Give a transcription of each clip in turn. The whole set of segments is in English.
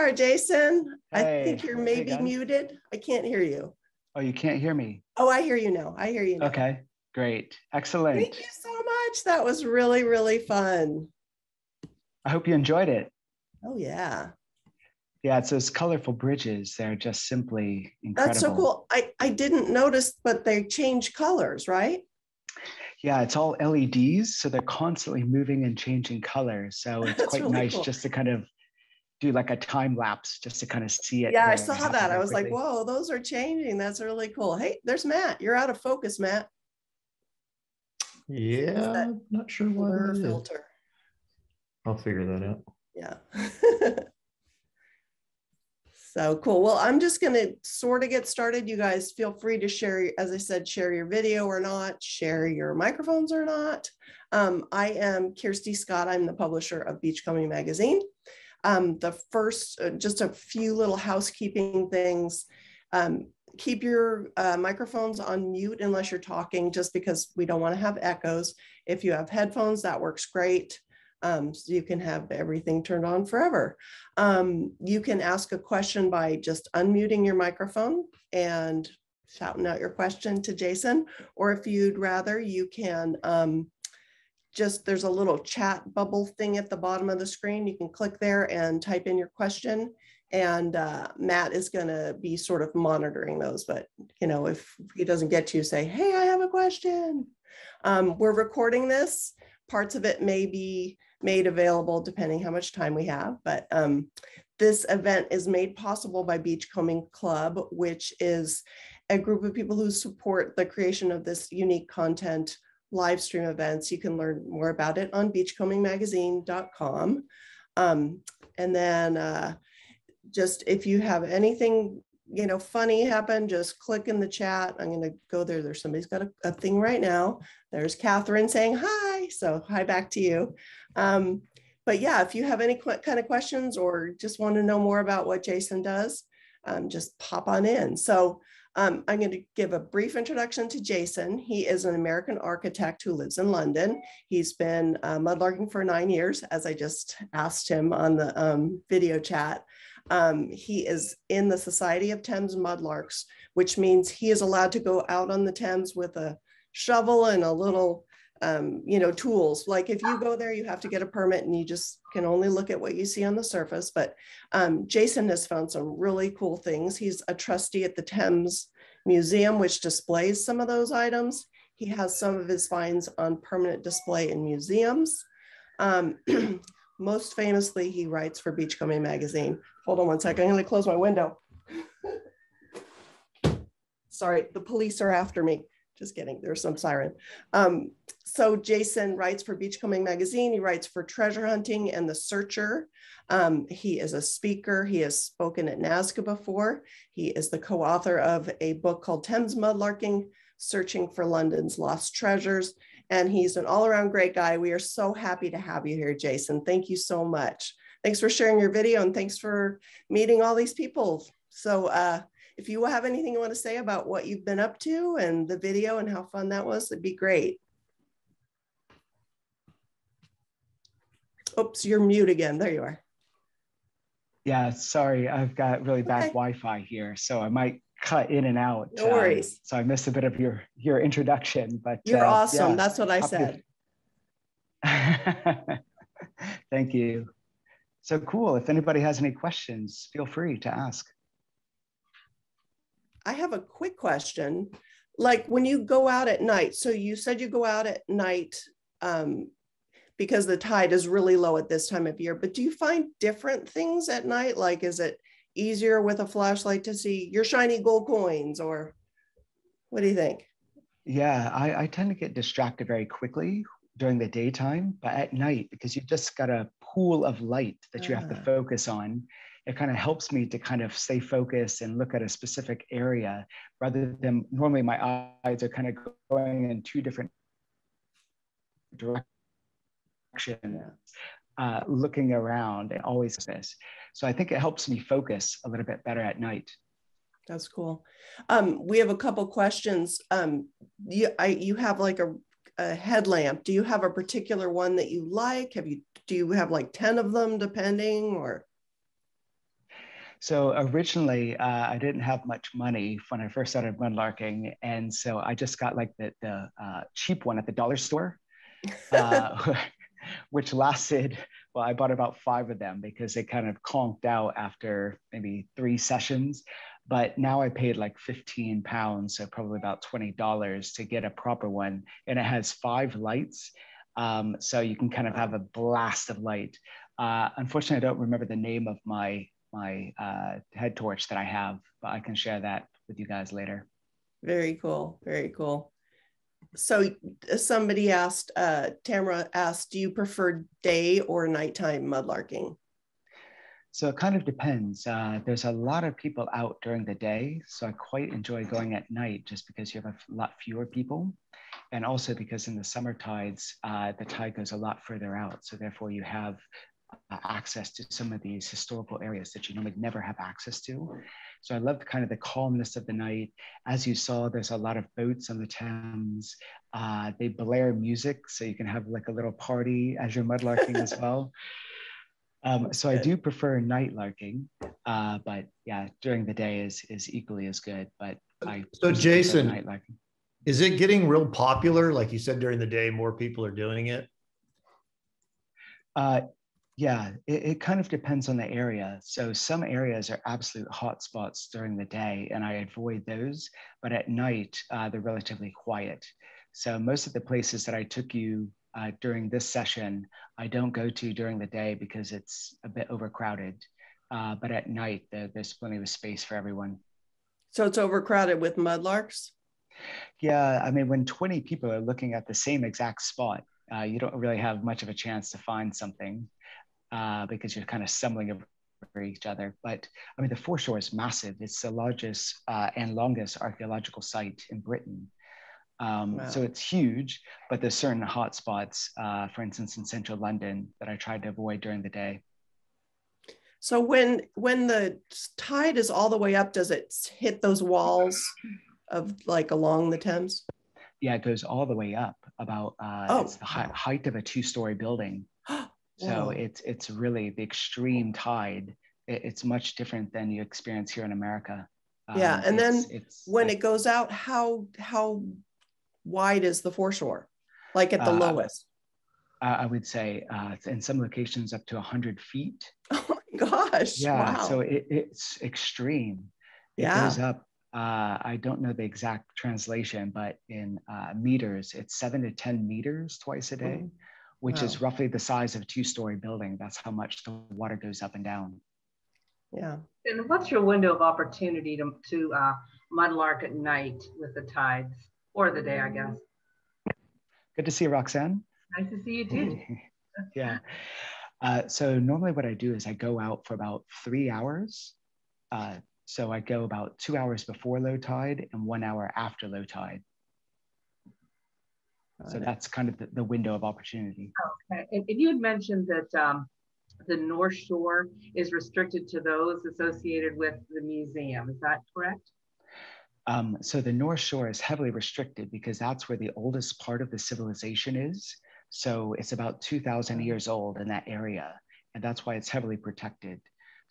are, Jason. Hey, I think you're maybe muted. I can't hear you. Oh, you can't hear me? Oh, I hear you now. I hear you now. Okay, great. Excellent. Thank you so much. That was really, really fun. I hope you enjoyed it. Oh, yeah. Yeah, it's those colorful bridges. They're just simply incredible. That's so cool. I didn't notice, but they change colors, right? Yeah, it's all LEDs, so they're constantly moving and changing colors. So it's quite really nice cool. Just to kind of do like a time lapse, just to kind of see it. Yeah, I saw that. I was quickly. Like, whoa, those are changing. That's really cool. Hey, there's Matt. You're out of focus, Matt. Yeah, I'm not sure what filter. I'll figure that out. Yeah. So cool. Well, I'm just going to sort of get started. You guys feel free to share, as I said, share your video or not, share your microphones or not. I am Kirsty Scott. I'm the publisher of Beachcombing Magazine. The first, just a few little housekeeping things. Keep your microphones on mute unless you're talking, just because we don't want to have echoes. If you have headphones, that works great. So you can have everything turned on forever. You can ask a question by just unmuting your microphone and shouting out your question to Jason, or if you'd rather, you can just, there's a little chat bubble thing at the bottom of the screen. You can click there and type in your question, and Matt is gonna be sort of monitoring those, but you know, if he doesn't get to you, say, hey, I have a question. We're recording this. Parts of it may be made available depending how much time we have, but this event is made possible by Beachcombing Club, which is a group of people who support the creation of this unique content live stream events. You can learn more about it on beachcombingmagazine.com. And then just if you have anything, you know, funny happen, just click in the chat. I'm going to go there. There's somebody's got a thing right now. There's Catherine saying hi. So hi back to you. But yeah, if you have any kind of questions or just want to know more about what Jason does, just pop on in. So I'm going to give a brief introduction to Jason. He is an American architect who lives in London. He's been mudlarking for 9 years, as I just asked him on the video chat. He is in the Society of Thames Mudlarks, which means he is allowed to go out on the Thames with a shovel and a little, you know, tools. Like if you go there, you have to get a permit and you just can only look at what you see on the surface. But Jason has found some really cool things. He's a trustee at the Thames Museum, which displays some of those items. He has some of his finds on permanent display in museums. Most famously, he writes for Beachcombing Magazine. Hold on one second, I'm gonna close my window. Sorry, the police are after me. Just kidding, there's some siren. So Jason writes for Beachcombing Magazine. He writes for Treasure Hunting and The Searcher. He is a speaker. He has spoken at NASCA before. He is the co-author of a book called Thames Mudlarking: Searching for London's Lost Treasures. And he's an all-around great guy. We are so happy to have you here, Jason. Thank you so much. Thanks for sharing your video and thanks for meeting all these people. So if you have anything you want to say about what you've been up to and the video and how fun that was, it'd be great. Oops, you're mute again. There you are. Yeah, sorry. I've got really bad Wi-Fi here, so I might cut in and out. No worries. So I missed a bit of your introduction, but you're awesome. Yeah, that's what I said. Thank you. So cool. If anybody has any questions, feel free to ask. I have a quick question. Like when you go out at night, so you said you go out at night because the tide is really low at this time of year, but do you find different things at night? Like, is it easier with a flashlight to see your shiny gold coins, or what do you think? Yeah, I tend to get distracted very quickly during the daytime, but at night, because you've just got a pool of light that you have to focus on, it kind of helps me to kind of stay focused and look at a specific area rather than normally my eyes are kind of going in two different directions. Looking around and always this. So I think it helps me focus a little bit better at night. That's cool. We have a couple questions. You have like a headlamp. Do you have a particular one that you like? Do you have like 10 of them depending, or? So originally, I didn't have much money when I first started mudlarking, and so I just got like the cheap one at the dollar store, which lasted, well, I bought about 5 of them because they kind of conked out after maybe 3 sessions. But now I paid like £15, so probably about $20 to get a proper one. And it has 5 lights, so you can kind of have a blast of light. Unfortunately, I don't remember the name of my head torch that I have, but I can share that with you guys later. Very cool, very cool. So somebody asked, Tamara asked, do you prefer day or nighttime mudlarking? So it kind of depends. There's a lot of people out during the day, so I quite enjoy going at night just because you have a lot fewer people. And also because in the summer tides, the tide goes a lot further out. So therefore you have access to some of these historical areas that you normally never have access to. So I love kind of the calmness of the night. As you saw, there's a lot of boats on the Thames. They blare music, so you can have like a little party as you're mudlarking as well. So I do prefer night larking, but yeah, during the day is equally as good. But so Jason, night larking. Is it getting real popular? Like you said, during the day, more people are doing it. Yeah, it kind of depends on the area. So some areas are absolute hotspots during the day, and I avoid those. But at night, they're relatively quiet. So most of the places that I took you during this session, I don't go to during the day because it's a bit overcrowded. But at night, there's plenty of space for everyone. So it's overcrowded with mudlarks? Yeah, I mean, when 20 people are looking at the same exact spot, you don't really have much of a chance to find something because you're kind of stumbling over each other. But I mean, the foreshore is massive. It's the largest and longest archaeological site in Britain. Wow. So it's huge, but there's certain hotspots, for instance, in central London that I tried to avoid during the day. So when the tide is all the way up, does it hit those walls of like along the Thames? Yeah, it goes all the way up about it's the height of a 2-story building. So it's really the extreme tide. It's much different than you experience here in America. Yeah, and then when it goes out, how wide is the foreshore? Like at the lowest? I would say in some locations up to 100 feet. Oh my gosh, yeah, wow. So it's extreme. It goes up. I don't know the exact translation, but in meters, it's 7 to 10 meters twice a day, which is roughly the size of a 2-story building. That's how much the water goes up and down. Yeah. And what's your window of opportunity to mudlark at night with the tides, or the day, I guess? Good to see you, Roxanne. Nice to see you too. Yeah. So normally what I do is I go out for about 3 hours. So I go about 2 hours before low tide and 1 hour after low tide. So that's kind of the window of opportunity. Okay, and you had mentioned that the North Shore is restricted to those associated with the museum. Is that correct? So the North Shore is heavily restricted because that's where the oldest part of the civilization is. So it's about 2,000 years old in that area. And that's why it's heavily protected.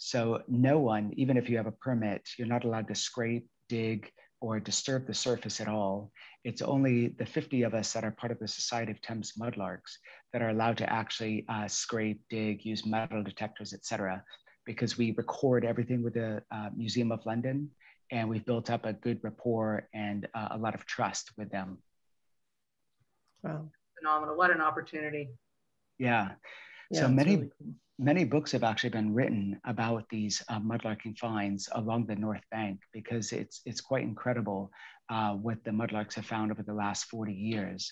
So no one, even if you have a permit, you're not allowed to scrape, dig, or disturb the surface at all. It's only the 50 of us that are part of the Society of Thames Mudlarks that are allowed to actually scrape, dig, use metal detectors, etc., because we record everything with the Museum of London, and we've built up a good rapport and a lot of trust with them. Wow, phenomenal. What an opportunity. Yeah. Yeah, so many, really cool. Many books have actually been written about these mudlarking finds along the North Bank, because it's quite incredible what the mudlarks have found over the last 40 years.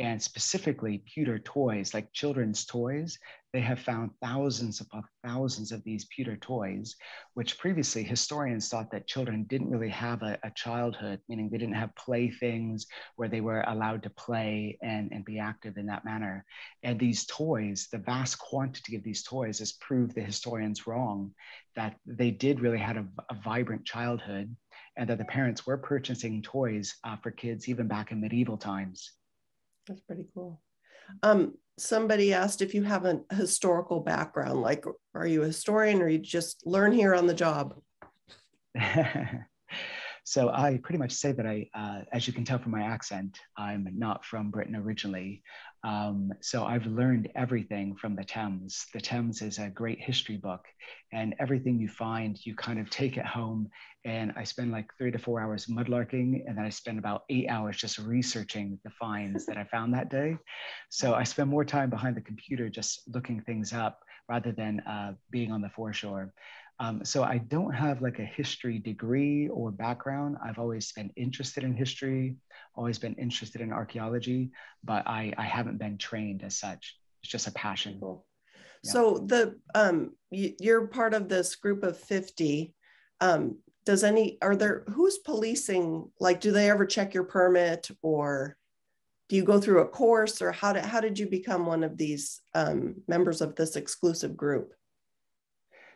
And specifically pewter toys, like children's toys, they have found thousands upon thousands of these pewter toys, which previously historians thought that children didn't really have a childhood, meaning they didn't have playthings where they were allowed to play and be active in that manner. And these toys, the vast quantity of these toys has proved the historians wrong, that they did really have a vibrant childhood, and that the parents were purchasing toys for kids even back in medieval times. That's pretty cool. Somebody asked if you have a historical background, like, are you a historian or you just learn here on the job? So I pretty much say that I, as you can tell from my accent, I'm not from Britain originally. So I've learned everything from the Thames. The Thames is a great history book, and everything you find, you kind of take it home. And I spend like 3 to 4 hours mudlarking, and then I spend about 8 hours just researching the finds that I found that day. So I spend more time behind the computer just looking things up rather than being on the foreshore. So I don't have like a history degree or background. I've always been interested in history, always been interested in archaeology, but I haven't been trained as such. It's just a passion. Cool. Yeah. So the you're part of this group of 50. Does any, are there, who's policing? Like, do they ever check your permit, or do you go through a course, or how did you become one of these members of this exclusive group?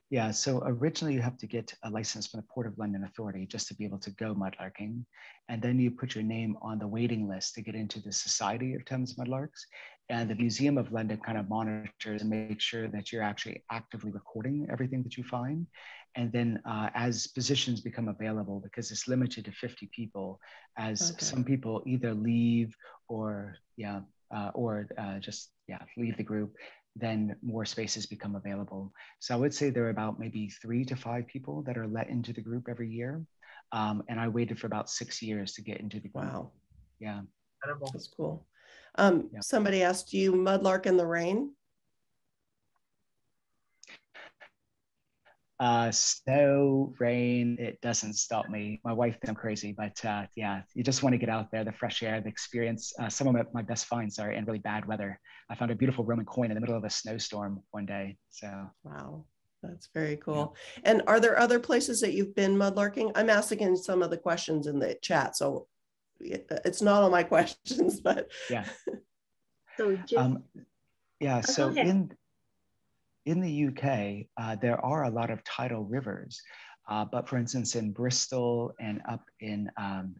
Yeah, so originally you have to get a license from the Port of London Authority just to be able to go mudlarking. And then you put your name on the waiting list to get into the Society of Thames Mudlarks. And the Museum of London kind of monitors and makes sure that you're actually actively recording everything that you find. And then as positions become available, because it's limited to 50 people, as okay. Some people either leave or, yeah, just, yeah, leave the group, then more spaces become available. So I would say there are about maybe 3 to 5 people that are let into the group every year. And I waited for about 6 years to get into the group. Wow. Yeah. Incredible. That's cool. Yeah. Somebody asked, do you mudlark in the rain? Snow, rain, it doesn't stop me. My wife thinks I'm crazy, but yeah, you just want to get out there, the fresh air, the experience. Some of my best finds are in really bad weather. I found a beautiful Roman coin in the middle of a snowstorm one day, so. Wow, that's very cool. Yeah. And are there other places that you've been mudlarking? I'm asking some of the questions in the chat, so it's not all my questions, but. Yeah. So Jim. Yeah, so in the UK, there are a lot of tidal rivers, but for instance, in Bristol and up in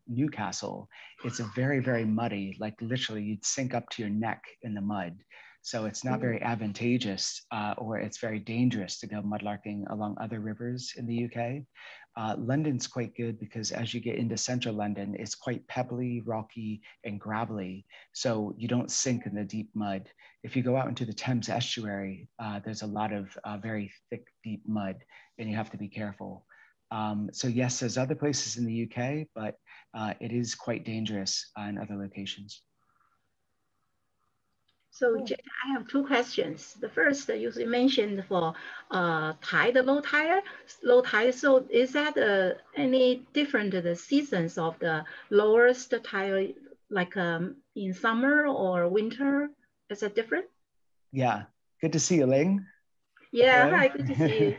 Newcastle, it's a very, very muddy, like literally you'd sink up to your neck in the mud. So it's not very advantageous or it's very dangerous to go mudlarking along other rivers in the UK. London's quite good because as you get into central London, it's quite pebbly, rocky, and gravelly. So you don't sink in the deep mud. If you go out into the Thames estuary, there's a lot of very thick, deep mud, and you have to be careful. So yes, there's other places in the UK, but it is quite dangerous in other locations. So I have 2 questions. The first you mentioned for tide, low tide. So is that any different the seasons of the lowest tide, like in summer or winter? Is that different? Yeah. Good to see you, Ling. Yeah, hi, good to see you.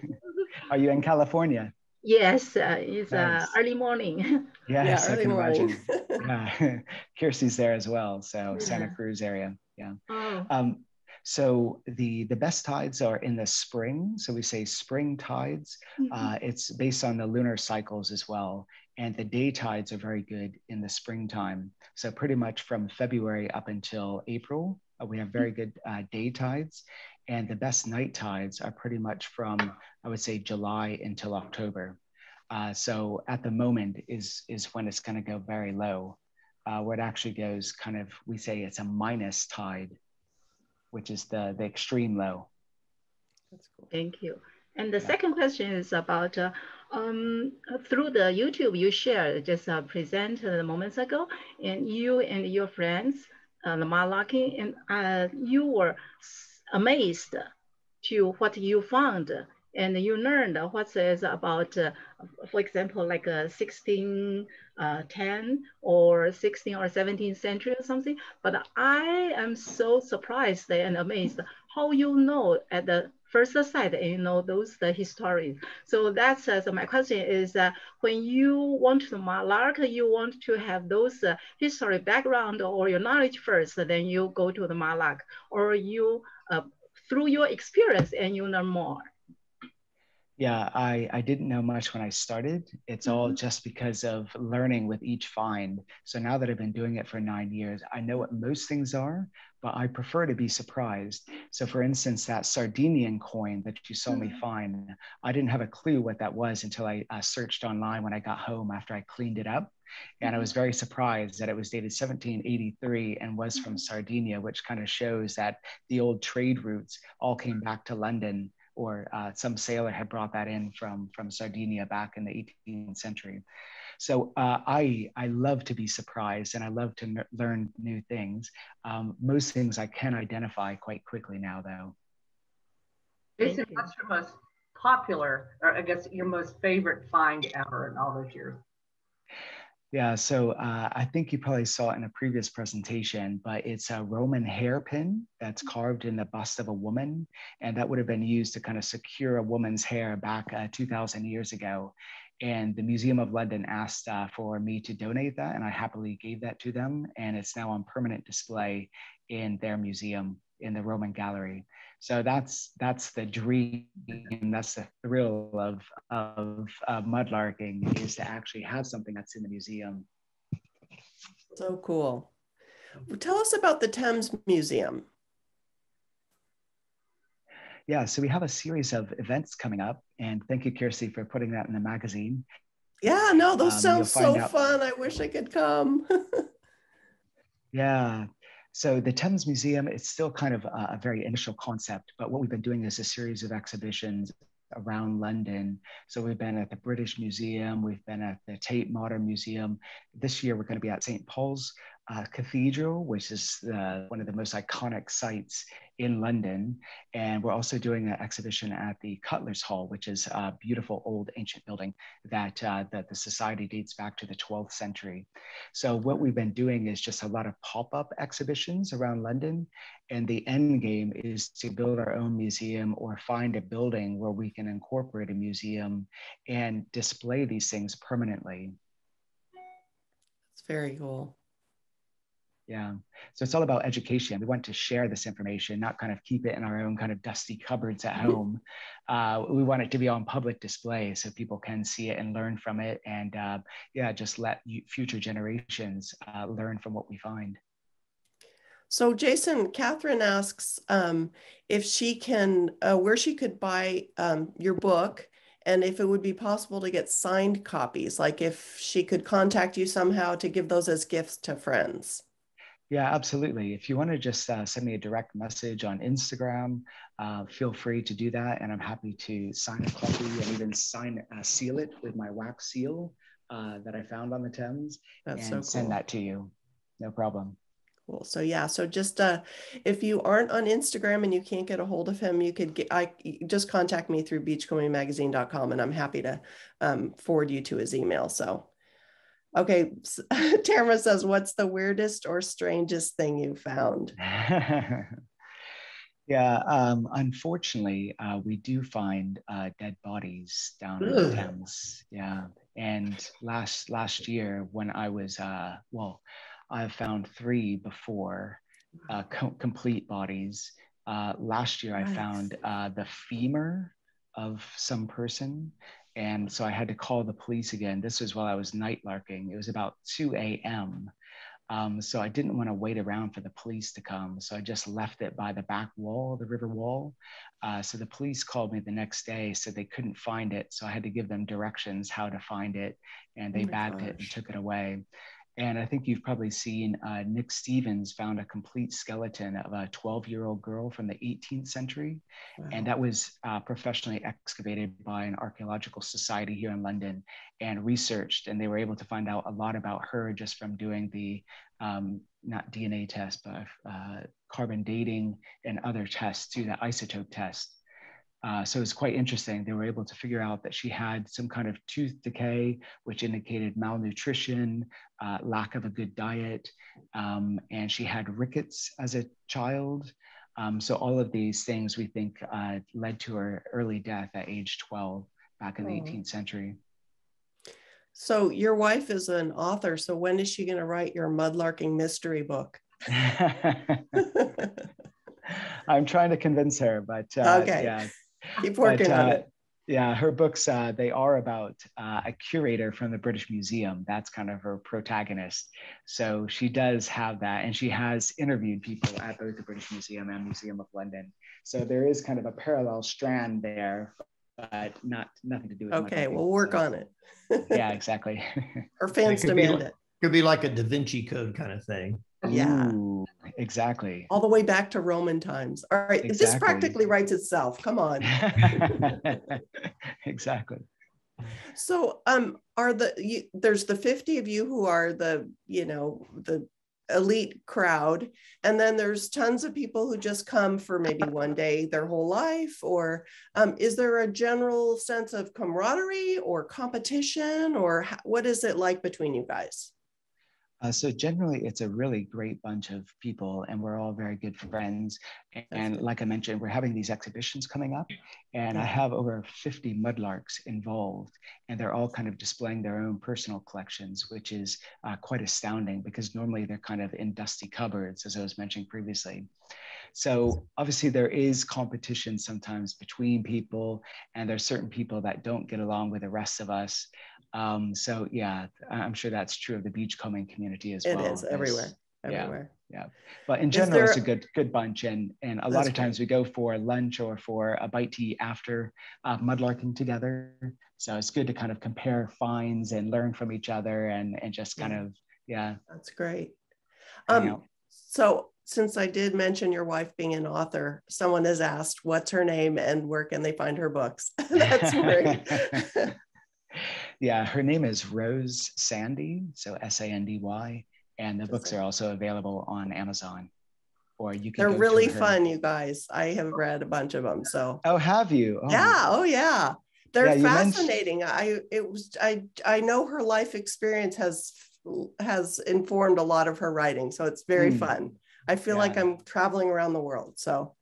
Are you in California? Yes, it's early morning. Yes, yeah, early morning. Yeah. Kiersey's there as well, so yeah. Santa Cruz area. Yeah. Oh. So the best tides are in the spring. So we say spring tides. Mm-hmm. It's based on the lunar cycles as well. And the day tides are very good in the springtime. So pretty much from February up until April, we have very good day tides. And the best night tides are pretty much from, I would say, July until October. So at the moment is when it's going to go very low. Where it actually goes kind of, we say it's a minus tide, which is the extreme low. That's cool. Thank you. And the second question is about, through the YouTube you shared, just presented moments ago, and you and your friends, the mudlarking, and you were amazed to what you found. And you learned what is about, for example, like 1610 or 16 or 17th century or something. But I am so surprised and amazed how you know at the first sight, you know, those the historians. So that's so my question is when you want to mudlark, you want to have those history background or your knowledge first, then you go to the mudlark, or you, through your experience and you learn more. Yeah, I didn't know much when I started. It's all just because of learning with each find. So now that I've been doing it for 9 years, I know what most things are, but I prefer to be surprised. So for instance, that Sardinian coin that you saw me find, I didn't have a clue what that was until I searched online when I got home after I cleaned it up. And I was very surprised that it was dated 1783 and was from Sardinia, which kind of shows that the old trade routes all came back to London, or some sailor had brought that in from Sardinia back in the 18th century. So I love to be surprised and I love to learn new things. Most things I can identify quite quickly now, though. Jason, what's your most popular, or I guess your most favorite find ever in all those years? Yeah, so I think you probably saw it in a previous presentation, but it's a Roman hairpin that's carved in the bust of a woman. And that would have been used to kind of secure a woman's hair back 2,000 years ago. And the Museum of London asked for me to donate that, and I happily gave that to them. And it's now on permanent display in their museum, in the Roman gallery. So that's the dream, that's the thrill of mudlarking, is to actually have something that's in the museum. So cool. Well, tell us about the Thames Museum. Yeah, so we have a series of events coming up, and thank you, Kiersey, for putting that in the magazine. Yeah, no, those sound so fun. I wish I could come. Yeah. So the Thames Museum, it's still kind of a very initial concept, but what we've been doing is a series of exhibitions around London. So we've been at the British Museum, we've been at the Tate Modern Museum. This year, we're going to be at St. Paul's Cathedral, which is one of the most iconic sites in London. And we're also doing an exhibition at the Cutler's Hall, which is a beautiful old ancient building that, that the society dates back to the 12th century. So what we've been doing is just a lot of pop-up exhibitions around London. And the end game is to build our own museum or find a building where we can incorporate a museum and display these things permanently. That's very cool. Yeah, so it's all about education. We want to share this information, not kind of keep it in our own kind of dusty cupboards at home. We want it to be on public display so people can see it and learn from it, and yeah, just let future generations learn from what we find. So Jason, Catherine asks if she can, where she could buy your book, and if it would be possible to get signed copies, like if she could contact you somehow to give those as gifts to friends. Yeah, absolutely. If you want to just send me a direct message on Instagram, feel free to do that. And I'm happy to sign a copy and even seal it with my wax seal that I found on the Thames. That's so cool. Send that to you. No problem. Cool. So yeah, so just if you aren't on Instagram and you can't get a hold of him, you could just contact me through beachcombingmagazine.com, and I'm happy to forward you to his email. So. Okay, Tamara says, what's the weirdest or strangest thing you found? Yeah, unfortunately, we do find dead bodies down in the Thames. Yeah, and last year when I was, well, I found 3 before, complete bodies. Last year, nice. I found the femur of some person. And so I had to call the police again. This was while I was night larking. It was about 2 a.m. So I didn't want to wait around for the police to come. So I just left it by the back wall, the river wall. So the police called me the next day, said they couldn't find it. So I had to give them directions how to find it. And they bagged it and took it away. And I think you've probably seen Nick Stevens found a complete skeleton of a 12-year-old girl from the 18th century. Wow. And that was professionally excavated by an archaeological society here in London and researched. And they were able to find out a lot about her just from doing the, not DNA test, but carbon dating and other tests to the isotope test. So it's quite interesting. They were able to figure out that she had some kind of tooth decay, which indicated malnutrition, lack of a good diet, and she had rickets as a child. So all of these things we think led to her early death at age 12 back in the 18th century. So your wife is an author. So when is she going to write your mudlarking mystery book? I'm trying to convince her, but okay. Yeah. Keep working on it. Yeah, her books, they are about a curator from the British Museum. That's kind of her protagonist. So she does have that. And she has interviewed people at both the British Museum and Museum of London. So there is kind of a parallel strand there, but nothing to do with it. Okay, we'll work on it. Yeah, exactly. Her fans demand it. Could be like a Da Vinci Code kind of thing. Yeah. Ooh, exactly. All the way back to Roman times. All right. Exactly. This practically writes itself. Come on. Exactly. So there's the 50 of you who are the, you know, the elite crowd. And then there's tons of people who just come for maybe one day their whole life. Or is there a general sense of camaraderie or competition, or what is it like between you guys? So generally, it's a really great bunch of people, and we're all very good friends. And like I mentioned, we're having these exhibitions coming up, and I have over 50 mudlarks involved, and they're all kind of displaying their own personal collections, which is quite astounding, because normally they're kind of in dusty cupboards, as I was mentioning previously. So obviously there is competition sometimes between people, and there's certain people that don't get along with the rest of us. So yeah, I'm sure that's true of the beachcombing community as well. It is everywhere. Yeah, but in general, it's a good bunch, and a lot of times we go for lunch or for a bite to eat after mudlarking together. So it's good to kind of compare finds and learn from each other, and just kind of That's great. So since I did mention your wife being an author, someone has asked, what's her name and where can they find her books? That's great. Yeah, her name is Rose Sandy, so Sandy, and the books are also available on Amazon. Or you can. They're really fun, you guys. I have read a bunch of them. So. Oh, have you? Oh. Yeah. Oh, yeah. They're fascinating. I know her life experience has informed a lot of her writing, so it's very fun. I feel like I'm traveling around the world, so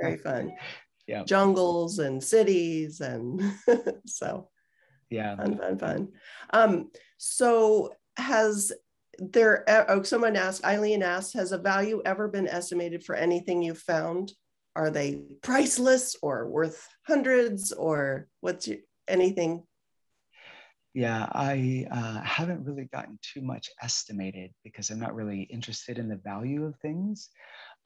very fun. Yeah, jungles and cities and so. Yeah. Fun. So someone asked, Eileen asked, has a value ever been estimated for anything you've found? Are they priceless or worth hundreds, or anything? Yeah, I haven't really gotten too much estimated because I'm not really interested in the value of things.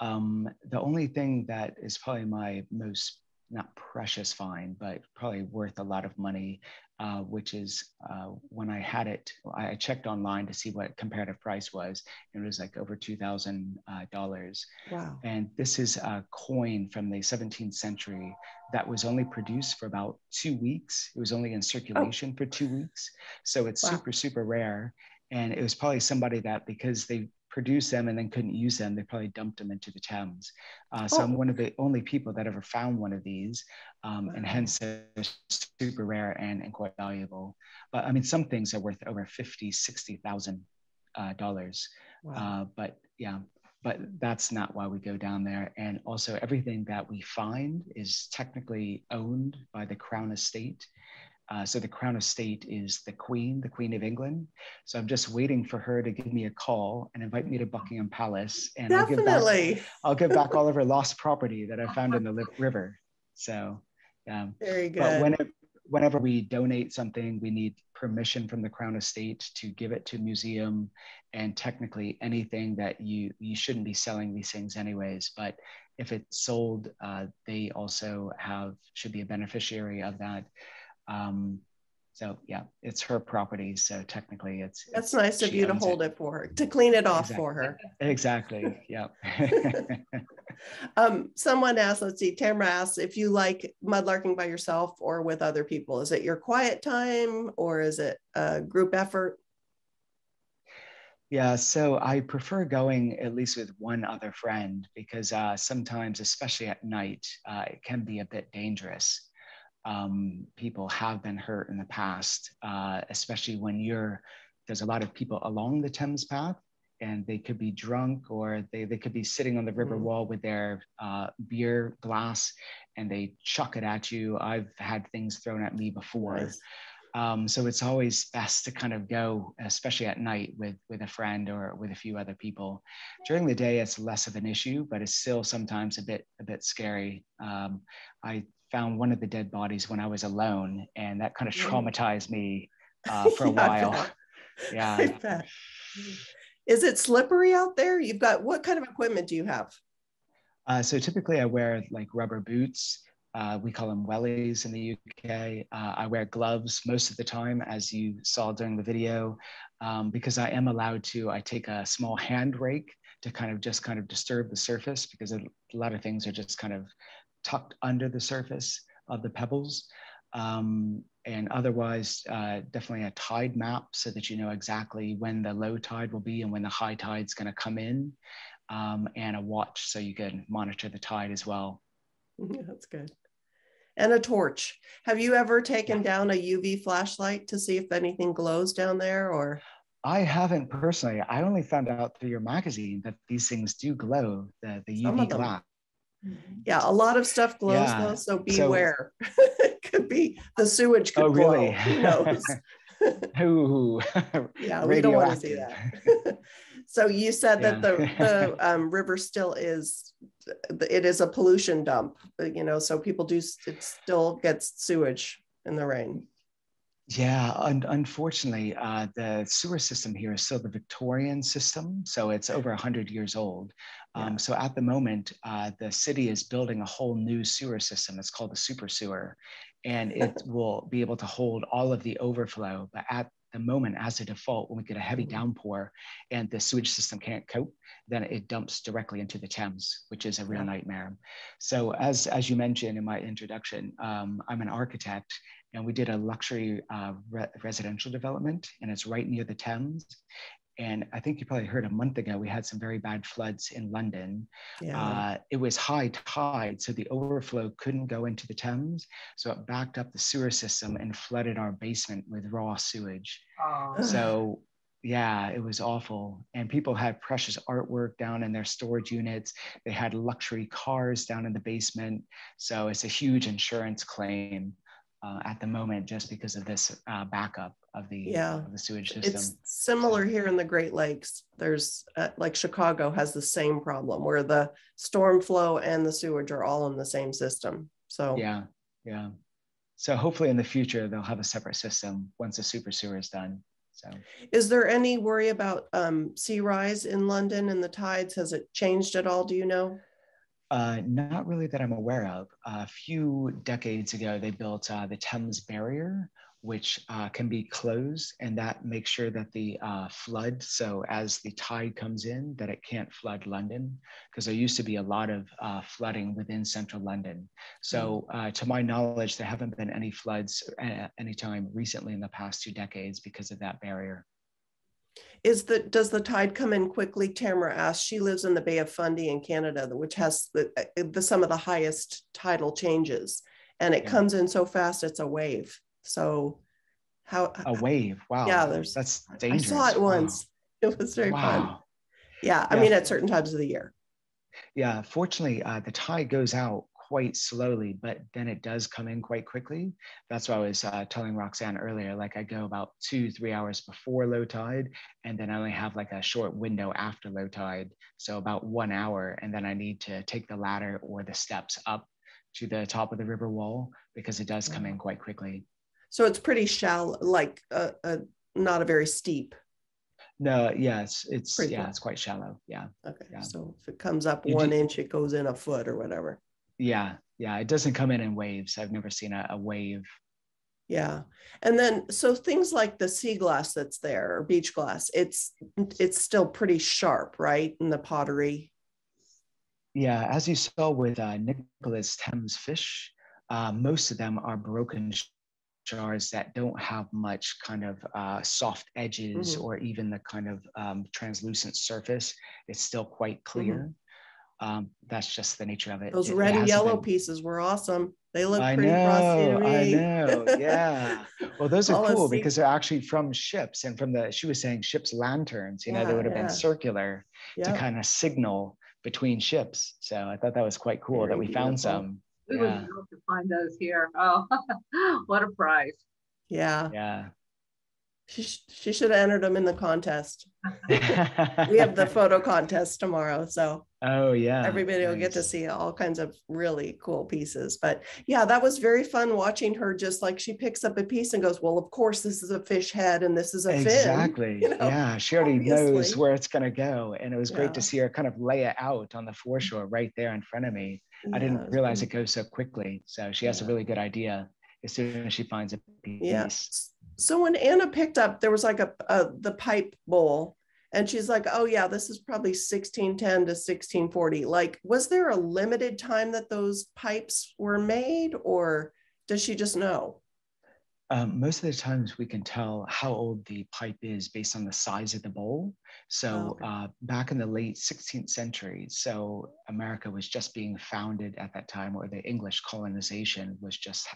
The only thing that is probably my most, not precious find, but probably worth a lot of money, which is when I had it, I checked online to see what comparative price was, and it was like over $2,000. Wow. And this is a coin from the 17th century that was only produced for about 2 weeks. It was only in circulation for 2 weeks. So it's super, super rare. And it was probably somebody that, because they produced them and then couldn't use them, they probably dumped them into the Thames. So I'm one of the only people that ever found one of these, and hence they're super rare and quite valuable. But I mean, some things are worth over $50,000 to $60,000. Wow. But that's not why we go down there. And also everything that we find is technically owned by the Crown Estate. So the Crown Estate is the Queen of England. So I'm just waiting for her to give me a call and invite me to Buckingham Palace. And I'll give back all of her lost property that I found in the river. So very good. But whenever we donate something, we need permission from the Crown Estate to give it to a museum. And technically anything that you shouldn't be selling these things anyways, but if it's sold, they also should be a beneficiary of that. So yeah, it's her property. So technically that's nice of you to hold it for her, to clean it off for her. Exactly. Yeah. Someone asked, Tamara asked if you like mudlarking by yourself or with other people. Is it your quiet time or is it a group effort? Yeah, so I prefer going at least with one other friend because sometimes, especially at night, it can be a bit dangerous. People have been hurt in the past, especially when there's a lot of people along the Thames path, and they could be drunk or they could be sitting on the river wall with their beer glass and they chuck it at you. I've had things thrown at me before. Nice. So it's always best to kind of go, especially at night, with a friend or with a few other people. During the day, it's less of an issue, but it's still sometimes a bit scary. I found one of the dead bodies when I was alone, and that kind of traumatized me for a while. Yeah. Is it slippery out there? You've got, what kind of equipment do you have? So typically I wear like rubber boots. We call them wellies in the UK. I wear gloves most of the time, as you saw during the video, because I am allowed to, I take a small hand rake to kind of disturb the surface, because a lot of things are just kind of tucked under the surface of the pebbles. And otherwise, definitely a tide map, so that you know exactly when the low tide will be and when the high tide's going to come in, and a watch so you can monitor the tide as well. Yeah, that's good. And a torch. Have you ever taken down a UV flashlight to see if anything glows down there, or? I haven't personally. I only found out through your magazine that these things do glow, the UV glass. Yeah, a lot of stuff glows though, so beware. It could be the sewage could glow. Really? Who knows? Ooh. Yeah, we don't want to see that. So you said that the river still is, it is a pollution dump, you know, so people do, it still gets sewage in the rain. Yeah, unfortunately, the sewer system here is still the Victorian system, so it's over 100 years old. So at the moment, the city is building a whole new sewer system. It's called the super sewer, and it will be able to hold all of the overflow. But at the moment, as a default, when we get a heavy downpour and the sewage system can't cope, then it dumps directly into the Thames, which is a real nightmare. So as you mentioned in my introduction, I'm an architect, and we did a luxury residential development, and it's right near the Thames. And I think you probably heard a month ago, we had some very bad floods in London. Yeah. It was high tide, so the overflow couldn't go into the Thames. So it backed up the sewer system and flooded our basement with raw sewage. Oh. So yeah, it was awful. And people had precious artwork down in their storage units. They had luxury cars down in the basement. So it's a huge insurance claim at the moment, just because of this backup of the of the sewage system. It's similar here in the Great Lakes. There's like Chicago has the same problem, where the storm flow and the sewage are all in the same system. So yeah. So hopefully in the future they'll have a separate system once the super sewer is done. So is there any worry about sea rise in London and the tides? Has it changed at all? Do you know? Not really that I'm aware of. A few decades ago, they built the Thames Barrier, which can be closed, and that makes sure that the flood, so as the tide comes in, that it can't flood London, because there used to be a lot of flooding within central London. So to my knowledge, there haven't been any floods anytime recently in the past 2 decades because of that barrier. Does the tide come in quickly? Tamara asks. She lives in the Bay of Fundy in Canada, which has some of the highest tidal changes, and it comes in so fast it's a wave. So how a wave? Wow. Yeah, that's dangerous. I saw it once. It was very fun. Yeah, I mean at certain times of the year. Yeah, fortunately, the tide goes out quite slowly, but then it does come in quite quickly. That's why I was telling Roxanne earlier, like I go about 2-3 hours before low tide, and then I only have like a short window after low tide. So about 1 hour, and then I need to take the ladder or the steps up to the top of the river wall, because it does come in quite quickly. So it's pretty shallow, like not a very steep. No, yes, it's quite shallow. Yeah. Okay. Yeah. So if it comes up 1 inch, it goes in a foot or whatever. Yeah, it doesn't come in waves. I've never seen a wave. Yeah, and then so things like the sea glass that's there, or beach glass, it's still pretty sharp, right, in the pottery? Yeah, as you saw with Nicholas Thames fish, most of them are broken jars that don't have much kind of soft edges or even the kind of translucent surface. It's still quite clear. That's just the nature of it. Those red and yellow pieces were awesome. They look pretty frosty to me. I know, yeah. Well, those are cool because they're actually from ships, and from she was saying ships' lanterns, you know, they would have been circular to kind of signal between ships. So I thought that was quite cool that we found some. We would be able to find those here. Oh, what a prize. Yeah. Yeah. She should have entered them in the contest. We have the photo contest tomorrow, so everybody will get to see all kinds of really cool pieces. But yeah, that was very fun watching her, just like she picks up a piece and goes, well, of course this is a fish head and this is a fin. You know, yeah, she already knows where it's going to go, and it was great to see her kind of lay it out on the foreshore right there in front of me. I didn't realize it goes so quickly, so she has a really good idea as soon as she finds a piece. Yes. So when Anna picked up, there was like the pipe bowl, and she's like, oh yeah, this is probably 1610 to 1640. Like, was there a limited time that those pipes were made, or does she just know? Most of the times we can tell how old the pipe is based on the size of the bowl. So back in the late 16th century, so America was just being founded at that time, or the English colonization was just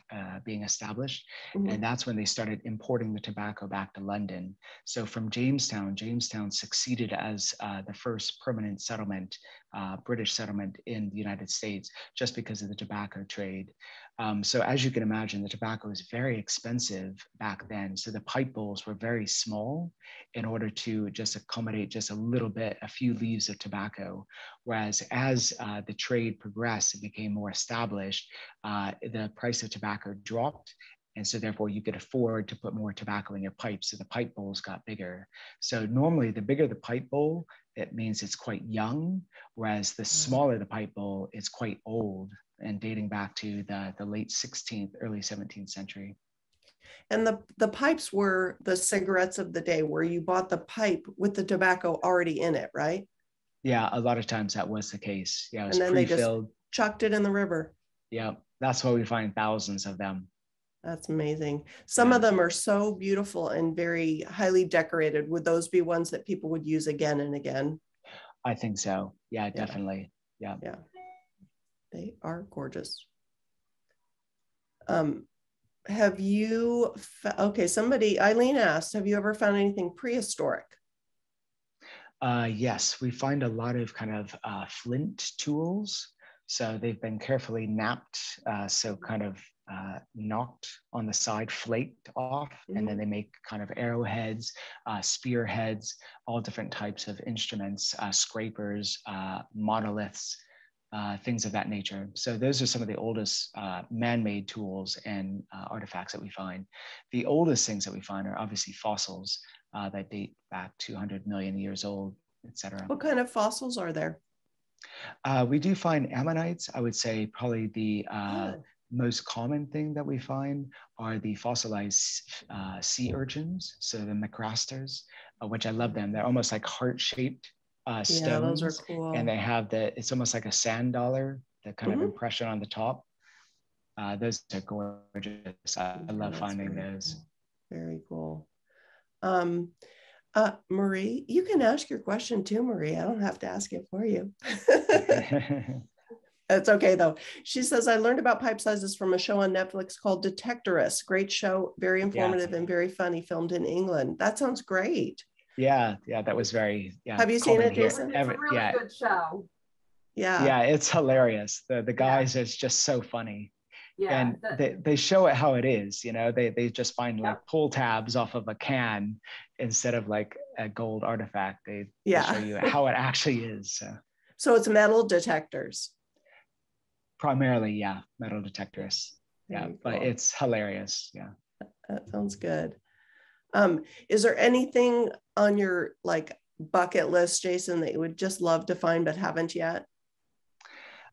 being established. And that's when they started importing the tobacco back to London. So from Jamestown, Jamestown succeeded as the first permanent settlement, British settlement in the United States, just because of the tobacco trade. So as you can imagine, the tobacco was very expensive back then. So the pipe bowls were very small in order to just accommodate just a little bit, a few leaves of tobacco. Whereas as the trade progressed, it became more established, the price of tobacco dropped. And so therefore you could afford to put more tobacco in your pipes. So the pipe bowls got bigger. So normally the bigger the pipe bowl, it means it's quite young, whereas the smaller the pipe bowl, it's quite old and dating back to the late 16th, early 17th century. And the pipes were the cigarettes of the day, where you bought the pipe with the tobacco already in it, right? Yeah, a lot of times that was the case. Yeah, it was pre-filled. And then they just chucked it in the river. Yeah, that's why we find thousands of them. That's amazing. Some of them are so beautiful and very highly decorated. Would those be ones that people would use again and again? I think so. Yeah, definitely. Yeah. Yeah. They are gorgeous. Have you, okay, somebody, Eileen asked, have you ever found anything prehistoric? Yes, we find a lot of kind of flint tools. So they've been carefully napped, so kind of knocked on the side, flaked off, and then they make kind of arrowheads, spearheads, all different types of instruments, scrapers, monoliths, things of that nature. So those are some of the oldest man-made tools and artifacts that we find. The oldest things that we find are obviously fossils that date back 200 million years old, et cetera. What kind of fossils are there? We do find ammonites. I would say probably the most common thing that we find are the fossilized sea urchins, so the macrasters, which I love them. They're almost like heart-shaped stones. Yeah, those are cool. And they have the, it's almost like a sand dollar, the kind of impression on the top. Those are gorgeous. I love finding those. Cool. Very cool. Marie, you can ask your question too, Marie. I don't have to ask it for you. It's okay though. She says, I learned about pipe sizes from a show on Netflix called Detectorists. Great show, very informative and very funny, filmed in England. That sounds great. Yeah, yeah, that was very, Have you seen it, Jason? It's a really good show. Yeah. Yeah, it's hilarious. The guys is just so funny. Yeah, and they show it how it is, you know, they just find like pull tabs off of a can instead of like a gold artifact. They show you how it actually is. So it's metal detectors. Primarily, yeah, metal detectors. Yeah, but it's hilarious. Yeah. That sounds good. Is there anything on your like bucket list, Jason, that you would just love to find but haven't yet?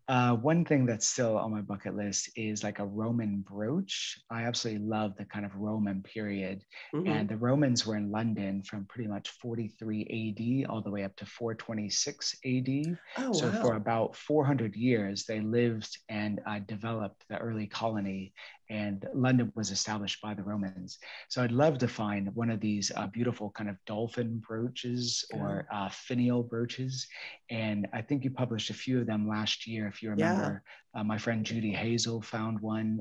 One thing that's still on my bucket list is like a Roman brooch. I absolutely love the kind of Roman period. And the Romans were in London from pretty much 43 AD all the way up to 426 AD. Oh, so for about 400 years, they lived and developed the early colony, and London was established by the Romans. So I'd love to find one of these beautiful kind of dolphin brooches or finial brooches. And I think you published a few of them last year, if you remember. My friend Judy Hazel found one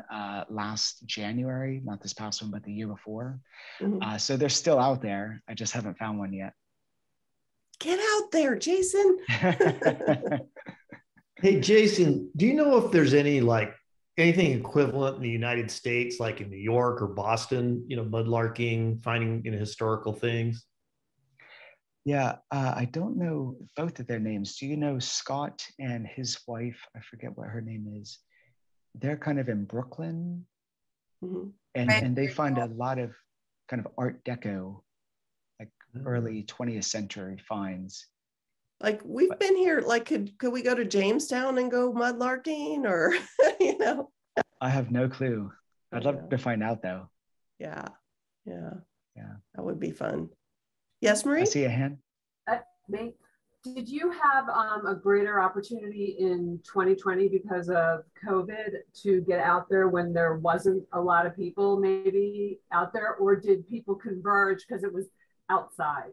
last January, not this past one, but the year before. So they're still out there. I just haven't found one yet. Get out there, Jason. Hey, Jason, do you know if there's any like anything equivalent in the United States, like in New York or Boston, you know, mudlarking, finding, you know, historical things? Yeah, I don't know both of their names. Do you know Scott and his wife? I forget what her name is. They're kind of in Brooklyn, mm-hmm. and they find a lot of kind of Art Deco, like mm-hmm. early 20th century finds. Like we've been here, like could we go to Jamestown and go mudlarking or, you know? I have no clue. I'd love to find out though. Yeah. That would be fun. Yes, Marie? I see a hand. Did you have a greater opportunity in 2020 because of COVID to get out there when there wasn't a lot of people maybe out there, or did people converge because it was outside?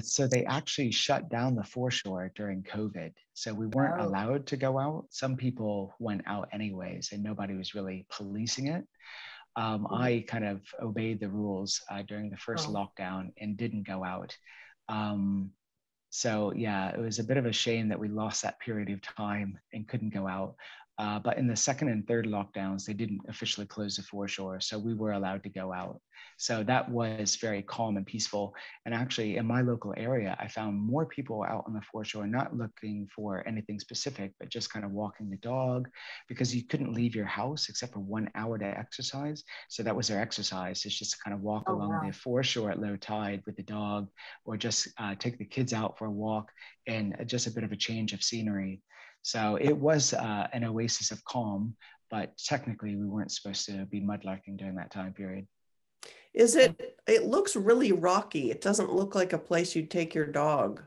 So they actually shut down the foreshore during COVID. So we weren't allowed to go out. Some people went out anyways, and nobody was really policing it. I kind of obeyed the rules during the first lockdown and didn't go out. So yeah, it was a bit of a shame that we lost that period of time and couldn't go out. But in the second and third lockdowns, they didn't officially close the foreshore, so we were allowed to go out. So that was very calm and peaceful. And actually, in my local area, I found more people out on the foreshore, not looking for anything specific, but just kind of walking the dog, because you couldn't leave your house except for 1 hour to exercise. So that was their exercise, is just to kind of walk along the foreshore at low tide with the dog, or just take the kids out for a walk, and just a bit of a change of scenery. So it was an oasis of calm, but technically we weren't supposed to be mudlarking during that time period. It looks really rocky. It doesn't look like a place you'd take your dog.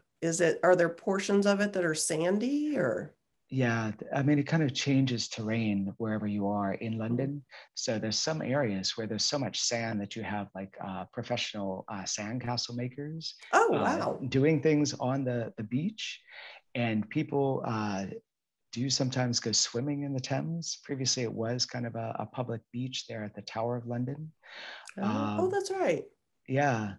Are there portions of it that are sandy or? Yeah, I mean, it kind of changes terrain wherever you are in London. So there's some areas where there's so much sand that you have like professional sandcastle makers. Oh, wow. Doing things on the beach, and people, do sometimes go swimming in the Thames. Previously, it was kind of a public beach there at the Tower of London. Oh, that's right. Yeah.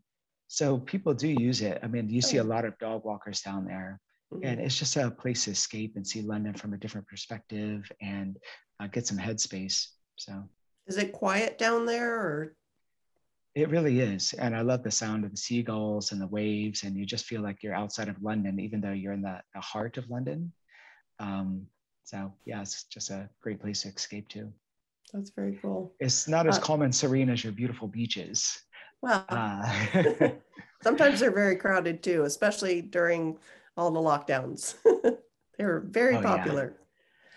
So people do use it. I mean, you see a lot of dog walkers down there. Mm-hmm. And it's just a place to escape and see London from a different perspective and get some headspace. So, is it quiet down there? Or? It really is. And I love the sound of the seagulls and the waves. And you just feel like you're outside of London, even though you're in the heart of London. So yeah, it's just a great place to escape to. That's very cool. It's not as calm and serene as your beautiful beaches. Well, sometimes they're very crowded too, especially during all the lockdowns. They were very popular. Yeah.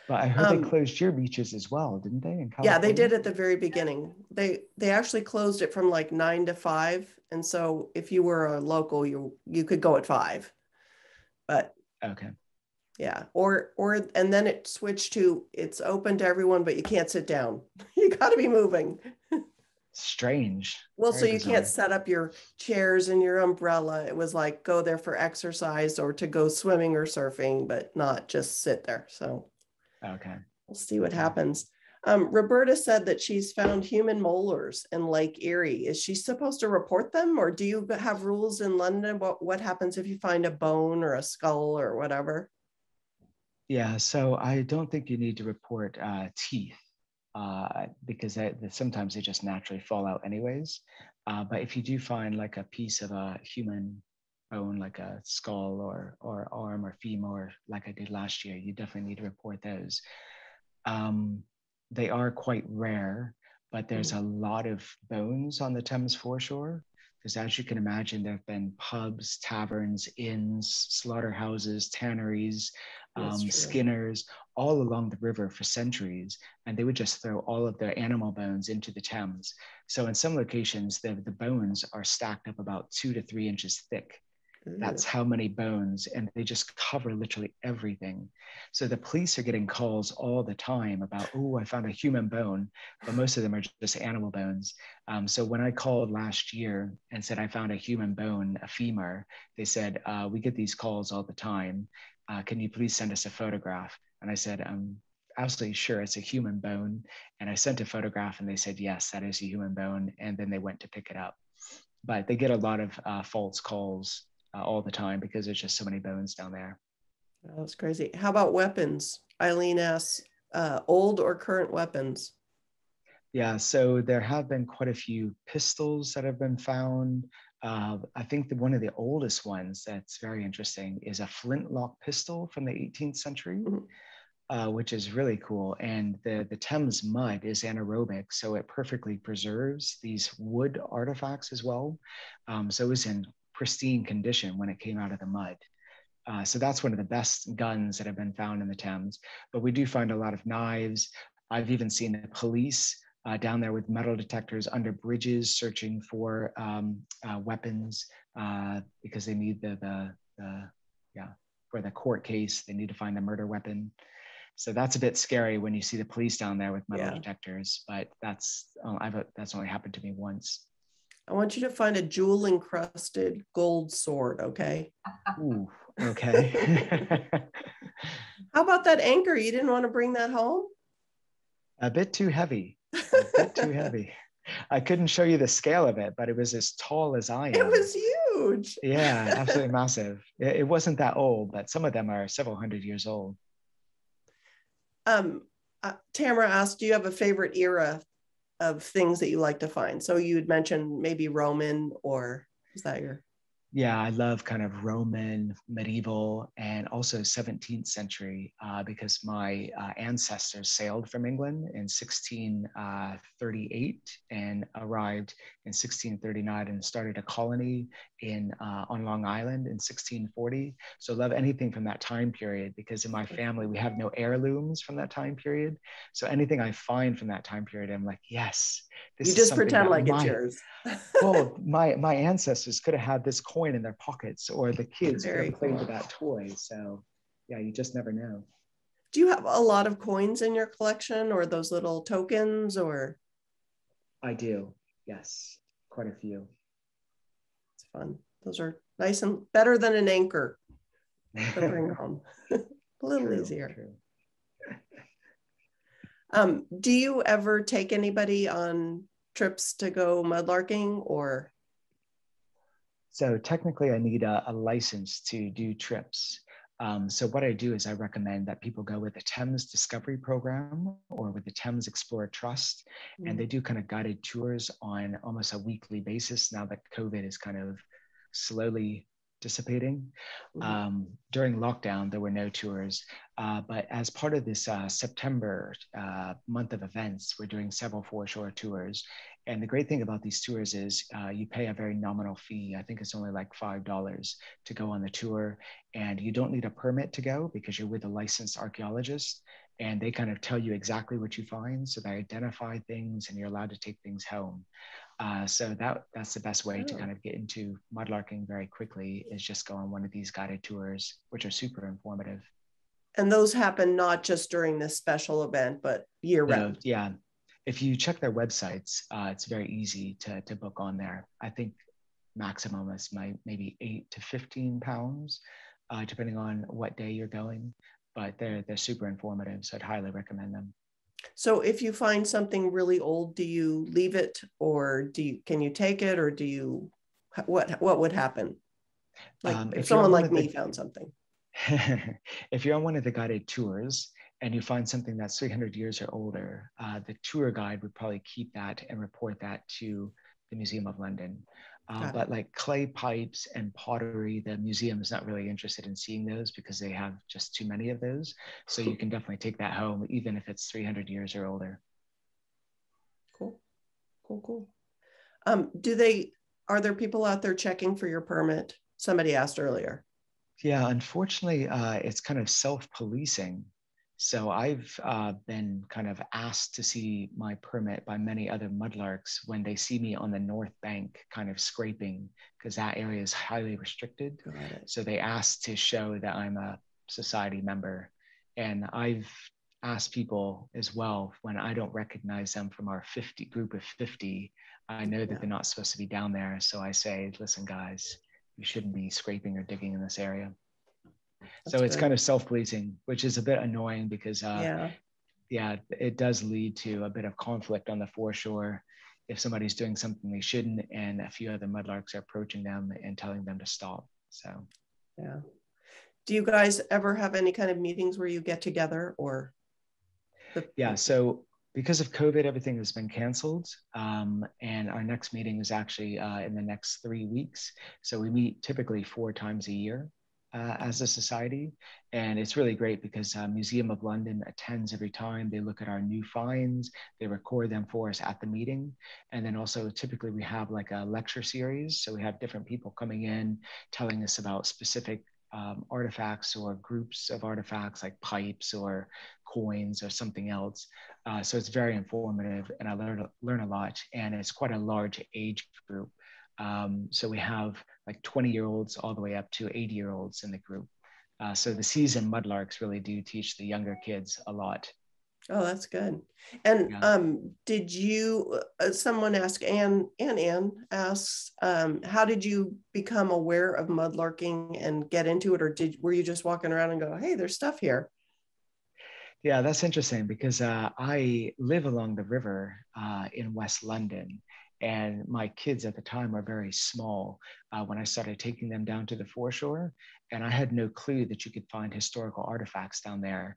But I heard they closed your beaches as well, didn't they? In California? Yeah, they did at the very beginning. They actually closed it from like 9 to 5. And so if you were a local, you could go at 5, but. Okay. Yeah, or and then it switched to it's open to everyone, but you can't sit down. You got to be moving. Strange. Well, very so you bizarre. Can't set up your chairs and your umbrella. It was like go there for exercise or to go swimming or surfing, but not just sit there. So okay, we'll see what happens. Roberta said that she's found human molars in Lake Erie. Is she supposed to report them, or do you have rules in London? What happens if you find a bone or a skull or whatever? Yeah, so I don't think you need to report teeth because sometimes they just naturally fall out anyways. But if you do find like a piece of a human bone, like a skull or arm or femur, like I did last year, you definitely need to report those. They are quite rare, but there's a lot of bones on the Thames foreshore. Because as you can imagine, there have been pubs, taverns, inns, slaughterhouses, tanneries, skinners, all along the river for centuries. And they would just throw all of their animal bones into the Thames. So in some locations, the bones are stacked up about 2 to 3 inches thick. That's how many bones, and they just cover literally everything. So the police are getting calls all the time about, oh, I found a human bone, but most of them are just animal bones. So when I called last year and said I found a human bone, a femur, they said, we get these calls all the time. Can you please send us a photograph? And I said, I'm absolutely sure it's a human bone. And I sent a photograph and they said, yes, that is a human bone. And then they went to pick it up. But they get a lot of false calls all the time because there's just so many bones down there. That's crazy. How about weapons? Eileen asks, old or current weapons? Yeah, so there have been quite a few pistols that have been found. I think that one of the oldest ones that's very interesting is a flintlock pistol from the 18th century, which is really cool. And the Thames mud is anaerobic, so it perfectly preserves these wood artifacts as well. So it was in pristine condition when it came out of the mud. So that's one of the best guns that have been found in the Thames. But we do find a lot of knives. I've even seen the police down there with metal detectors under bridges, searching for weapons because they need for the court case, they need to find a murder weapon. So that's a bit scary when you see the police down there with metal detectors, but that's only happened to me once. I want you to find a jewel encrusted gold sword, okay? Ooh, okay. How about that anchor? You didn't want to bring that home? A bit too heavy. A bit too heavy. I couldn't show you the scale of it, but it was as tall as I am. It was huge. Yeah, absolutely massive. It wasn't that old, but some of them are several hundred years old. Tamara asked, do you have a favorite era of things that you like to find? So you had mentioned maybe Roman, or is that your... Yeah, I love kind of Roman, medieval, and also 17th century because my ancestors sailed from England in 1638 and arrived in 1639 and started a colony on Long Island in 1640. So love anything from that time period because in my family, we have no heirlooms from that time period. So anything I find from that time period, I'm like, yes, this is something. You just pretend like it's yours. Well, my ancestors could have had this coin in their pockets, or the kids are playing with that toy. So yeah, you just never know. Do you have a lot of coins in your collection, or those little tokens, or? I do, yes, quite a few. It's fun. Those are nice and better than an anchor to bring home. A little easier. True. Do you ever take anybody on trips to go mudlarking, or? So technically I need a license to do trips. So what I do is I recommend that people go with the Thames Discovery Program or with the Thames Explorer Trust. Mm-hmm. And they do kind of guided tours on almost a weekly basis now that COVID is kind of slowly dissipating. Mm-hmm. During lockdown, there were no tours. But as part of this September month of events, we're doing several foreshore tours. And the great thing about these tours is you pay a very nominal fee. I think it's only like $5 to go on the tour. And you don't need a permit to go because you're with a licensed archaeologist. And they kind of tell you exactly what you find. So they identify things and you're allowed to take things home. So that's the best way to kind of get into mudlarking very quickly is just go on one of these guided tours, which are super informative. And those happen not just during this special event, but year round. Yeah. If you check their websites, it's very easy to book on there. I think maximum is maybe £8 to £15, depending on what day you're going. But they're super informative, so I'd highly recommend them. So if you find something really old, do you leave it, or can you take it, or do you, what would happen? Like if someone like me found something. If you're on one of the guided tours, and you find something that's 300 years or older, the tour guide would probably keep that and report that to the Museum of London. But like clay pipes and pottery, the museum is not really interested in seeing those because they have just too many of those. So you can definitely take that home, even if it's 300 years or older. Cool. Are there people out there checking for your permit? Somebody asked earlier. Yeah, unfortunately, it's kind of self-policing. So I've been kind of asked to see my permit by many other mudlarks when they see me on the North Bank kind of scraping, because that area is highly restricted. So they asked to show that I'm a society member. And I've asked people as well, when I don't recognize them from our group of 50, I know that they're not supposed to be down there. So I say, listen, guys, you shouldn't be scraping or digging in this area. So it's kind of self-policing, which is a bit annoying because, it does lead to a bit of conflict on the foreshore if somebody's doing something they shouldn't and a few other mudlarks are approaching them and telling them to stop. So, yeah. Do you guys ever have any kind of meetings where you get together or? Yeah, so because of COVID, everything has been canceled. And our next meeting is actually in the next 3 weeks. So we meet typically 4 times a year as a society. And it's really great because Museum of London attends every time. They look at our new finds, they record them for us at the meeting. And then also typically we have like a lecture series. So we have different people coming in, telling us about specific artifacts or groups of artifacts like pipes or coins or something else. So it's very informative and I learn a lot, and it's quite a large age group. So we have like 20-year-olds all the way up to 80-year-olds in the group. So the seasoned mudlarks really do teach the younger kids a lot. Oh, that's good. And yeah. Did you, someone asked, Ann asks, how did you become aware of mudlarking and get into it? Or were you just walking around and go, hey, there's stuff here? Yeah, that's interesting because I live along the river in West London. And my kids at the time were very small when I started taking them down to the foreshore. And I had no clue that you could find historical artifacts down there.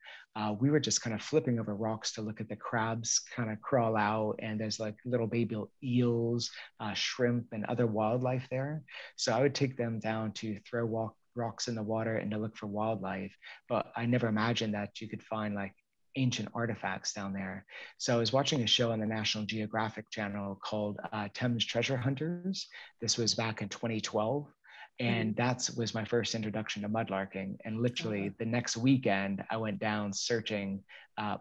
We were just kind of flipping over rocks to look at the crabs kind of crawl out. And there's like little baby eels, shrimp, and other wildlife there. So I would take them down to throw rocks in the water and to look for wildlife. But I never imagined that you could find like ancient artifacts down there. So I was watching a show on the National Geographic Channel called Thames Treasure Hunters. This was back in 2012. And that was my first introduction to mudlarking. And literally the next weekend, I went down searching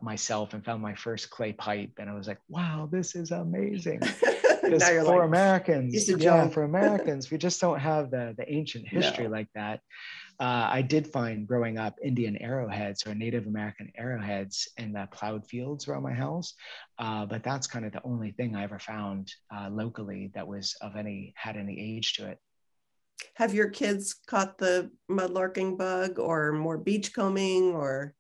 myself and found my first clay pipe. And I was like, wow, this is amazing. Because for like, Americans, yeah, for Americans, we just don't have the ancient history like that. I did find growing up Indian arrowheads or Native American arrowheads in the plowed fields around my house. But that's kind of the only thing I ever found locally that was of any, had any age to it. Have your kids caught the mudlarking bug or more beachcombing or?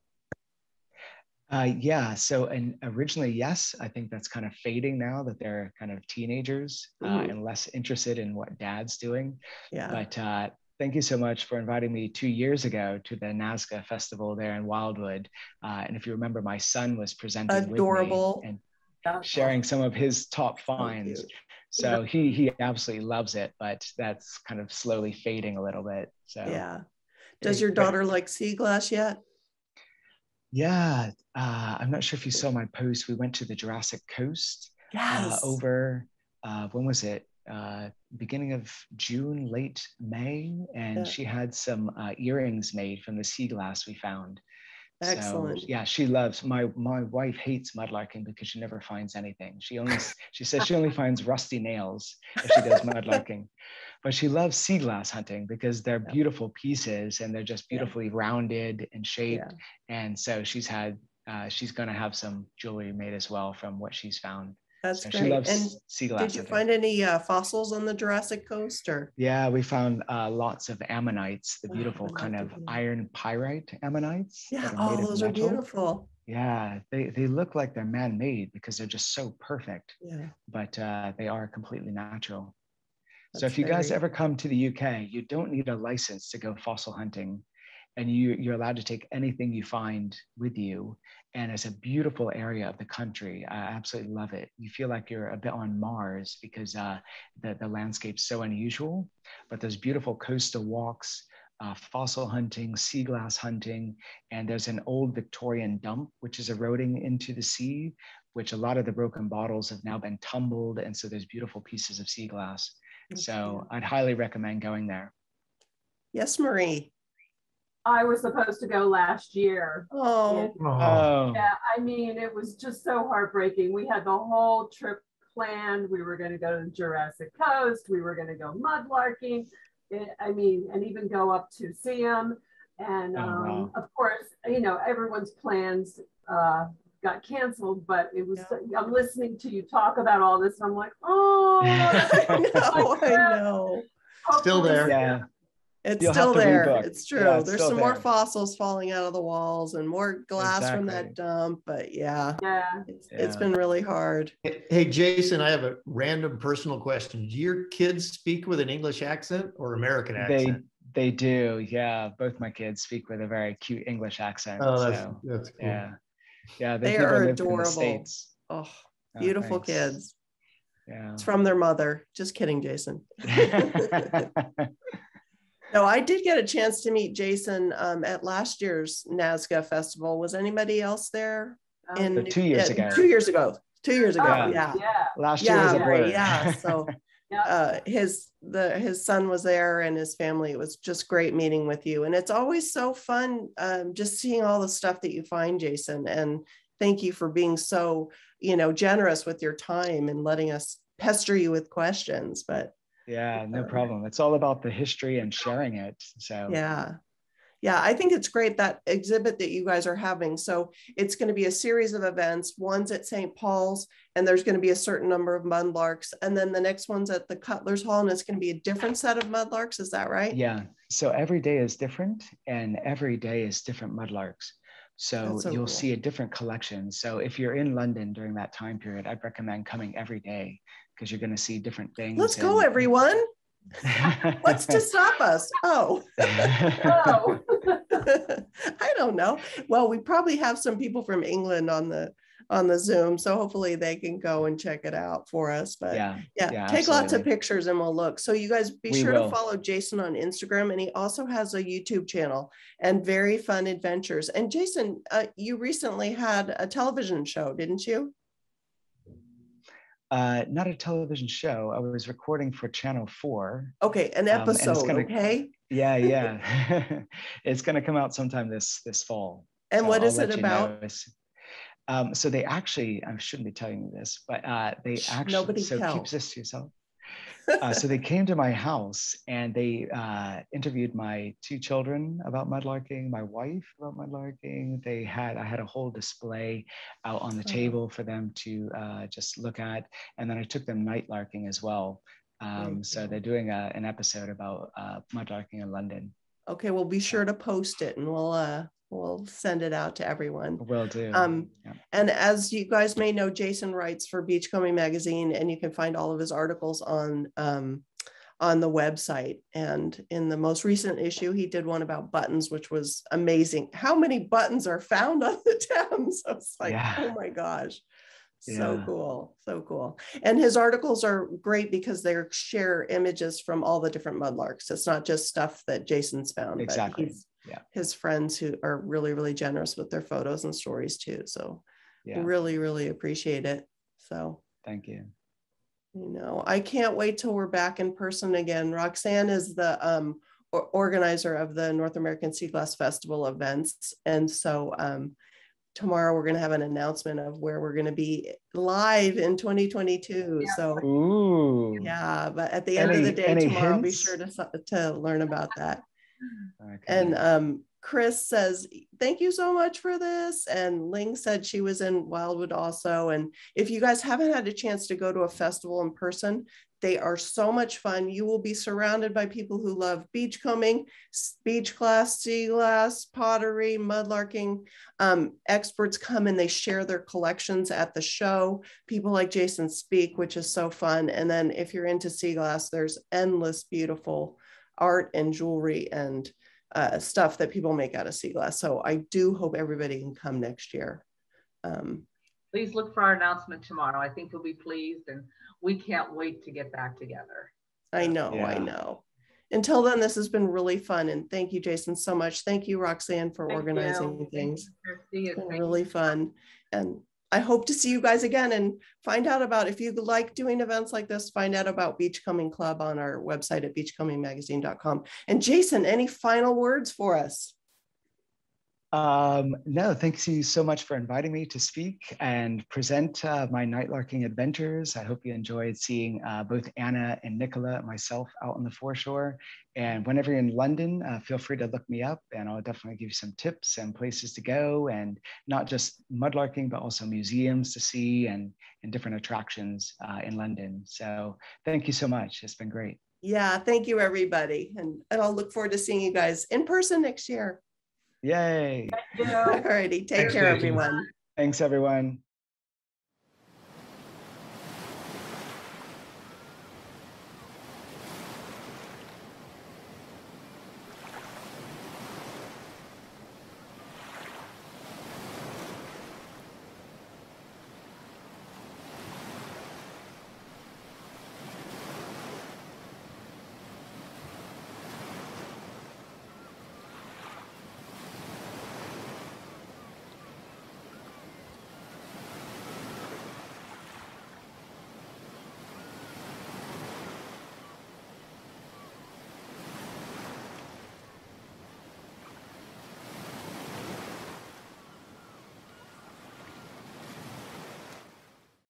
Yeah, so and originally, yes, I think that's kind of fading now that they're kind of teenagers and less interested in what dad's doing. Yeah. But thank you so much for inviting me 2 years ago to the NASCA festival there in Wildwood. And if you remember, my son was presenting adorable with me and sharing some of his top finds. Oh, so he absolutely loves it, but that's kind of slowly fading a little bit. So yeah. Does your daughter like sea glass yet? Yeah. I'm not sure if you saw my post. We went to the Jurassic Coast over, when was it? Beginning of June, late May. And she had some earrings made from the sea glass we found. Excellent. So, yeah, she loves, my wife hates mudlarking because she never finds anything. She says she only finds rusty nails if she does mudlarking. But she loves sea glass hunting because they're beautiful pieces and they're just beautifully rounded and shaped. Yeah. And so she's going to have some jewelry made as well from what she's found. That's so great. She loves and sea glass. Did you find any fossils on the Jurassic Coast? Or? Yeah, we found lots of ammonites, the beautiful kind of iron pyrite ammonites. Yeah, all those are beautiful. Yeah, they look like they're man-made because they're just so perfect, but they are completely natural. That's so if you guys ever come to the UK, you don't need a license to go fossil hunting. And you're allowed to take anything you find with you. And it's a beautiful area of the country. I absolutely love it. You feel like you're a bit on Mars because the landscape's so unusual, but there's beautiful coastal walks, fossil hunting, sea glass hunting, and there's an old Victorian dump, which is eroding into the sea, which a lot of the broken bottles have now been tumbled. And so there's beautiful pieces of sea glass. So I'd highly recommend going there. Yes, Marie. I was supposed to go last year. Oh. Yeah, I mean, it was just so heartbreaking. We had the whole trip planned. We were going to go to the Jurassic Coast. We were going to go mudlarking. I mean, and even go up to see them. And of course, you know, everyone's plans got canceled, but it was, I'm listening to you talk about all this. And I'm like, oh, I know. Still there. Yeah. It's still there. It's true. Yeah, there's some more fossils falling out of the walls and more glass from that dump. But it's been really hard. Hey, Jason, I have a random personal question. Do your kids speak with an English accent or American accent? They do. Yeah. Both my kids speak with a very cute English accent. Oh, that's cool. Yeah. Yeah, they are adorable. Oh, beautiful kids. Yeah. It's from their mother. Just kidding, Jason. No, I did get a chance to meet Jason at last year's NASCA festival. Was anybody else there? In 2 years ago. 2 years ago. 2 years ago. Oh, yeah. Last year was a blur. Yeah. So his son was there and his family. It was just great meeting with you. And it's always so fun just seeing all the stuff that you find, Jason. And thank you for being so, you know, generous with your time and letting us pester you with questions. But yeah, no problem. It's all about the history and sharing it. So yeah. Yeah, I think it's great, that exhibit that you guys are having. So it's going to be a series of events. One's at St. Paul's, and there's going to be a certain number of mudlarks. And then the next one's at the Cutler's Hall, and it's going to be a different set of mudlarks. Is that right? Yeah. So every day is different, and every day is different mudlarks. So you'll see a different collection. So if you're in London during that time period, I'd recommend coming every day because you're going to see different things. Let's go, everyone. What's to stop us? Oh, no. I don't know. Well, we probably have some people from England on the Zoom, so hopefully they can go and check it out for us. But yeah take absolutely. Lots of pictures and we'll look. So you guys be sure to follow Jason on Instagram, and he also has a YouTube channel and very fun adventures. And Jason, you recently had a television show, didn't you? Not a television show. I was recording for Channel 4. Okay, an episode, okay? Yeah. It's going to come out sometime this fall. And so what is it about? So they actually, I shouldn't be telling you this, but they actually, keep this to yourself. So they came to my house and they interviewed my two children about mudlarking, my wife about mudlarking. I had a whole display out on the table for them to just look at. And then I took them night larking as well. So they're doing an episode about mudlarking in London. Okay, well, be sure to post it and we'll send it out to everyone. Will do. And as you guys may know, Jason writes for Beachcombing Magazine, and you can find all of his articles on the website. And in the most recent issue, he did one about buttons, which was amazing. How many buttons are found on the Thames? I was like, oh my gosh. Yeah. So cool. And his articles are great because they share images from all the different mudlarks. It's not just stuff that Jason's found. Exactly. His friends who are really, really generous with their photos and stories too. So really, really appreciate it. So thank you. You know, I can't wait till we're back in person again. Roxanne is the organizer of the North American Sea Glass Festival events. And so tomorrow we're going to have an announcement of where we're going to be live in 2022. Yeah. So but at the end of the day, tomorrow I'll be sure to learn about that. Okay. And Chris says, thank you so much for this. And Ling said she was in Wildwood also. And if you guys haven't had a chance to go to a festival in person, they are so much fun. You will be surrounded by people who love beachcombing, beach glass, sea glass, pottery, mudlarking. Experts come and they share their collections at the show. People like Jason speak, which is so fun. And then if you're into sea glass, there's endless beautiful art and jewelry and stuff that people make out of sea glass. So I do hope everybody can come next year. Please look for our announcement tomorrow. I think you'll be pleased, and we can't wait to get back together. I know. Until then, this has been really fun, and thank you, Jason, so much. Thank you, Roxanne, for organizing things. It's been really fun, and I hope to see you guys again, and find out about, if you like doing events like this, find out about Beachcombing Club on our website at beachcombingmagazine.com. And Jason, any final words for us? No, thanks you so much for inviting me to speak and present my nightlarking adventures. I hope you enjoyed seeing both Anna and Nicola and myself out on the foreshore. And whenever you're in London, feel free to look me up, and I'll definitely give you some tips and places to go, and not just mudlarking, but also museums to see and different attractions in London. So thank you so much. It's been great. Yeah, thank you, everybody. And I'll look forward to seeing you guys in person next year. Yay. All righty. Take care, everyone. Thanks, everyone.